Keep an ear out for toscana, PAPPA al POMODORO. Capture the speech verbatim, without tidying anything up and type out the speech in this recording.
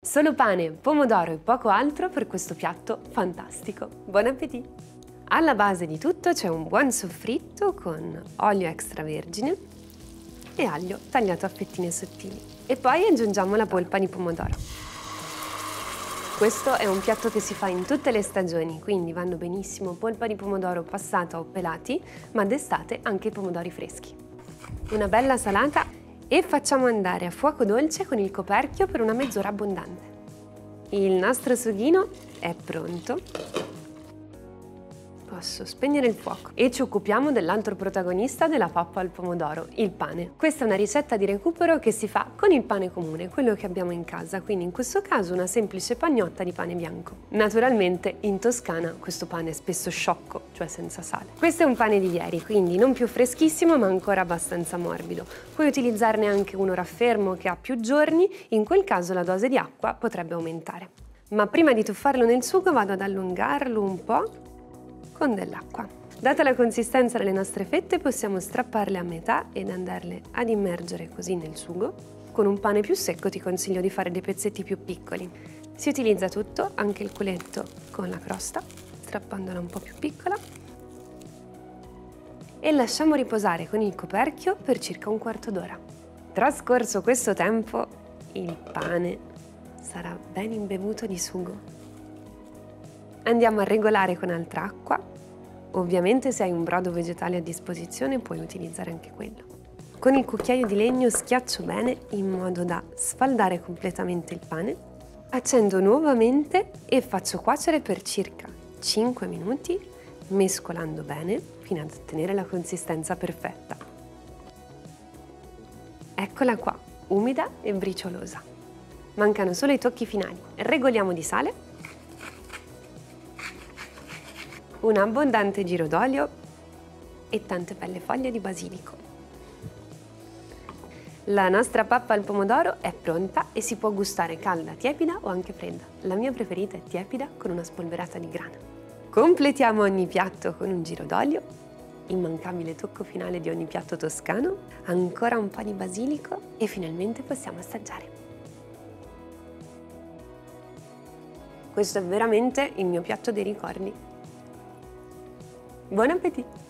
Solo pane, pomodoro e poco altro per questo piatto fantastico. Buon appetito! Alla base di tutto c'è un buon soffritto con olio extravergine e aglio tagliato a fettine sottili. E poi aggiungiamo la polpa di pomodoro. Questo è un piatto che si fa in tutte le stagioni, quindi vanno benissimo polpa di pomodoro passata o pelati, ma d'estate anche i pomodori freschi. Una bella salata e facciamo andare a fuoco dolce con il coperchio per una mezz'ora abbondante. Il nostro sughino è pronto. Posso spegnere il fuoco e ci occupiamo dell'altro protagonista della pappa al pomodoro, il pane. Questa è una ricetta di recupero che si fa con il pane comune, quello che abbiamo in casa, quindi in questo caso una semplice pagnotta di pane bianco. Naturalmente in Toscana questo pane è spesso sciocco, cioè senza sale. Questo è un pane di ieri, quindi non più freschissimo ma ancora abbastanza morbido. Puoi utilizzarne anche uno raffermo che ha più giorni, in quel caso la dose di acqua potrebbe aumentare. Ma prima di tuffarlo nel sugo vado ad allungarlo un po' con dell'acqua. Data la consistenza delle nostre fette possiamo strapparle a metà ed andarle ad immergere così nel sugo. Con un pane più secco ti consiglio di fare dei pezzetti più piccoli. Si utilizza tutto, anche il culetto con la crosta, strappandola un po' più piccola e lasciamo riposare con il coperchio per circa un quarto d'ora. Trascorso questo tempo il pane sarà ben imbevuto di sugo. Andiamo a regolare con altra acqua, ovviamente se hai un brodo vegetale a disposizione puoi utilizzare anche quello. Con il cucchiaio di legno schiaccio bene in modo da sfaldare completamente il pane, accendo nuovamente e faccio cuocere per circa cinque minuti, mescolando bene fino ad ottenere la consistenza perfetta. Eccola qua, umida e briciolosa. Mancano solo i tocchi finali, regoliamo di sale, un abbondante giro d'olio e tante belle foglie di basilico. La nostra pappa al pomodoro è pronta e si può gustare calda, tiepida o anche fredda. La mia preferita è tiepida con una spolverata di grana. Completiamo ogni piatto con un giro d'olio, immancabile tocco finale di ogni piatto toscano, ancora un po' di basilico e finalmente possiamo assaggiare. Questo è veramente il mio piatto dei ricordi. Buon appetito!